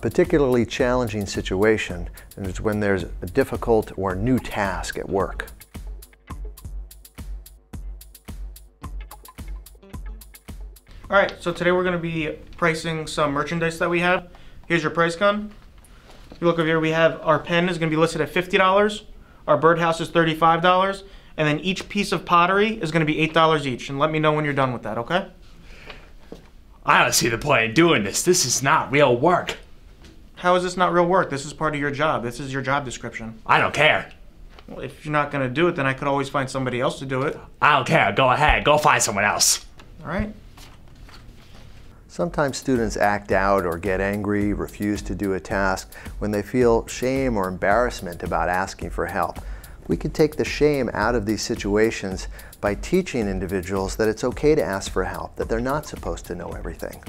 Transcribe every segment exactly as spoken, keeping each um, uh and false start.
particularly challenging situation is when there's a difficult or new task at work. All right, so today we're going to be pricing some merchandise that we have. Here's your price gun. If you look over here, we have our pen is going to be listed at fifty dollars, our birdhouse is thirty-five dollars, and then each piece of pottery is going to be eight dollars each. And let me know when you're done with that, okay? I don't see the point in doing this. This is not real work. How is this not real work? This is part of your job. This is your job description. I don't care. Well, if you're not going to do it, then I could always find somebody else to do it. I don't care. Go ahead. Go find someone else. All right. Sometimes students act out or get angry, refuse to do a task when they feel shame or embarrassment about asking for help. We could take the shame out of these situations by teaching individuals that it's okay to ask for help, that they're not supposed to know everything.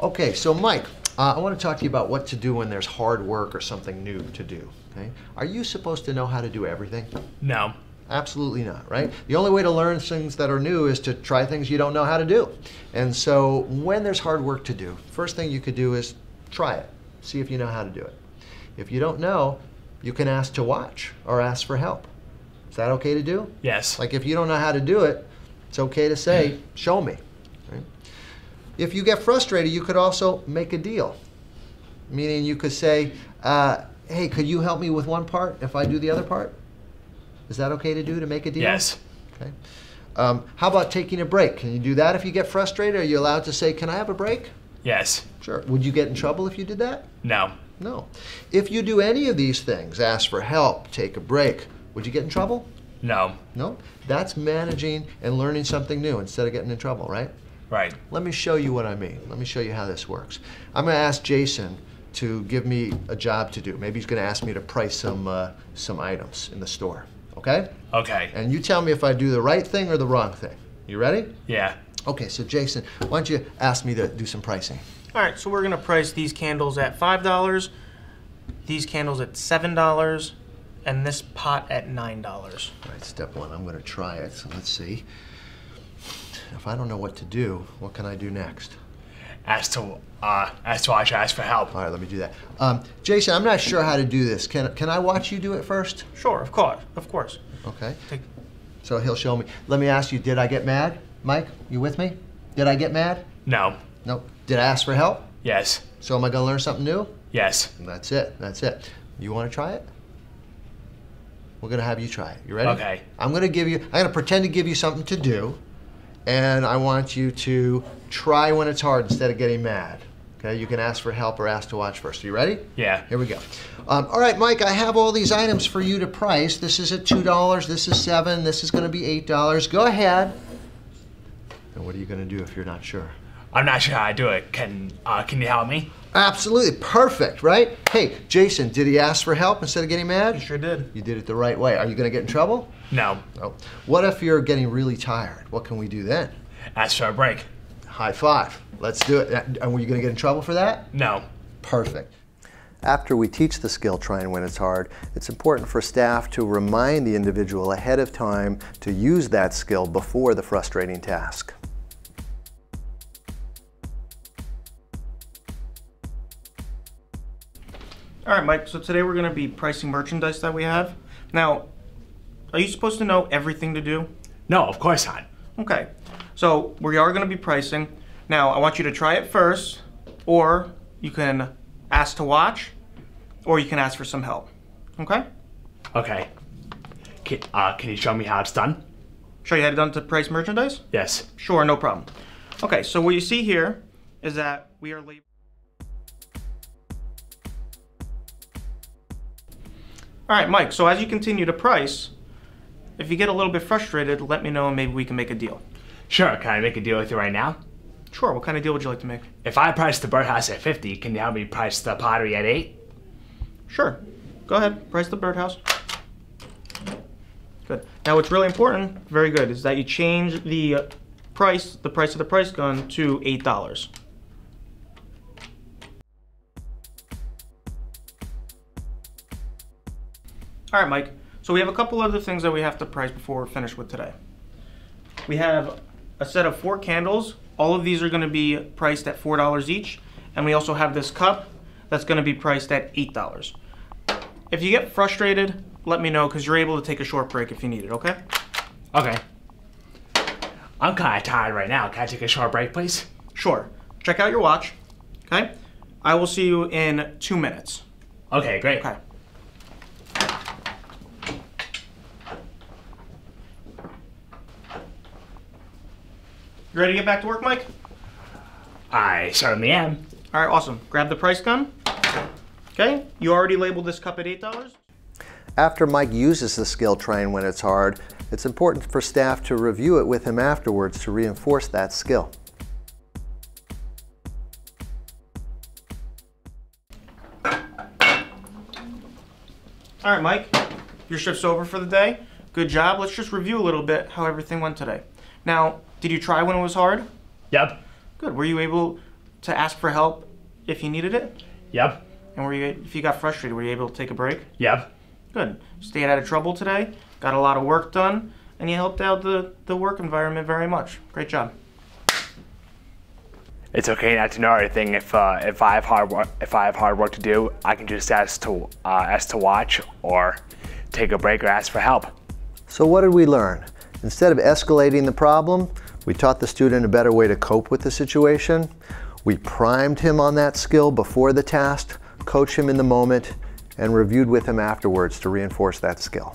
Okay, so Mike, uh, I want to talk to you about what to do when there's hard work or something new to do. Okay? Are you supposed to know how to do everything? No. Absolutely not, right? The only way to learn things that are new is to try things you don't know how to do. And so when there's hard work to do, first thing you could do is try it. See if you know how to do it. If you don't know, you can ask to watch or ask for help. Is that okay to do? Yes. Like if you don't know how to do it, it's okay to say, show me. Right? If you get frustrated, you could also make a deal. Meaning you could say, uh, hey, could you help me with one part if I do the other part? Is that okay to do, to make a deal? Yes. Okay. Um, how about taking a break? Can you do that if you get frustrated? Are you allowed to say, can I have a break? Yes. Sure. Would you get in trouble if you did that? No. No. If you do any of these things, ask for help, take a break, would you get in trouble? No. No? That's managing and learning something new instead of getting in trouble, right? Right. Let me show you what I mean. Let me show you how this works. I'm going to ask Jason to give me a job to do. Maybe he's going to ask me to price some, uh, some items in the store. Okay? Okay. And you tell me if I do the right thing or the wrong thing. You ready? Yeah. Okay, so Jason, why don't you ask me to do some pricing? All right, so we're going to price these candles at five dollars, these candles at seven dollars, and this pot at nine dollars. All right, step one, I'm going to try it, so let's see. If I don't know what to do, what can I do next? Ask to, uh, ask to watch, ask for help. All right, let me do that. Um, Jason, I'm not sure how to do this. Can, can I watch you do it first? Sure, of course, of course. Okay, Take... so he'll show me. Let me ask you, did I get mad? Mike, you with me? Did I get mad? No. No. Did I ask for help? Yes. So am I going to learn something new? Yes. And that's it. That's it. You want to try it? We're going to have you try it. You ready? Okay. I'm going to give you, I'm going to pretend to give you something to do, and I want you to try when it's hard instead of getting mad. Okay, you can ask for help or ask to watch first. Are you ready? Yeah. Here we go. Um, all right, Mike, I have all these items for you to price. This is at two dollars, this is seven dollars, this is going to be eight dollars. Go ahead. And what are you going to do if you're not sure? I'm not sure how I do it. Can uh, can you help me? Absolutely. Perfect, right? Hey, Jason, did he ask for help instead of getting mad? He sure did. You did it the right way. Are you going to get in trouble? No. Oh. What if you're getting really tired? What can we do then? Ask for a break. High five. Let's do it. And were you going to get in trouble for that? No. Perfect. After we teach the skill, trying when it's hard, it's important for staff to remind the individual ahead of time to use that skill before the frustrating task. All right, Mike, so today we're going to be pricing merchandise that we have. Now, are you supposed to know everything to do? No, of course not. Okay, so we are going to be pricing. Now, I want you to try it first, or you can ask to watch, or you can ask for some help. Okay? Okay. Can, uh, can you show me how it's done? Show you how it's done to price merchandise? Yes. Sure, no problem. Okay, so what you see here is that we are labeling. All right, Mike, so as you continue to price, if you get a little bit frustrated, let me know and maybe we can make a deal. Sure, can I make a deal with you right now? Sure, what kind of deal would you like to make? If I price the birdhouse at fifty, can you help me price the pottery at eight? Sure, go ahead, price the birdhouse. Good, now what's really important, very good, is that you change the price, the price of the price gun to eight dollars. All right, Mike, so we have a couple other things that we have to price before we're finished with today. We have a set of four candles. All of these are going to be priced at four dollars each. And we also have this cup that's going to be priced at eight dollars. If you get frustrated, let me know, because you're able to take a short break if you need it, okay? Okay. I'm kind of tired right now. Can I take a short break, please? Sure. Check out your watch, okay? I will see you in two minutes. Okay, great. Okay. You ready to get back to work, Mike? I certainly am. All right, awesome. Grab the price gun. Okay, you already labeled this cup at eight dollars. After Mike uses the skill train when it's hard, it's important for staff to review it with him afterwards to reinforce that skill. All right, Mike, your shift's over for the day. Good job. Let's just review a little bit how everything went today. Now, did you try when it was hard? Yep. Good. Were you able to ask for help if you needed it? Yep. And were you, if you got frustrated, were you able to take a break? Yep. Good. Stayed out of trouble today, got a lot of work done, and you helped out the, the work environment very much. Great job. It's okay not to know everything. If, uh, if, I have hard work, if I have hard work to do, I can just ask to, uh, ask to watch or take a break or ask for help. So what did we learn? Instead of escalating the problem, we taught the student a better way to cope with the situation. We primed him on that skill before the task, coached him in the moment, and reviewed with him afterwards to reinforce that skill.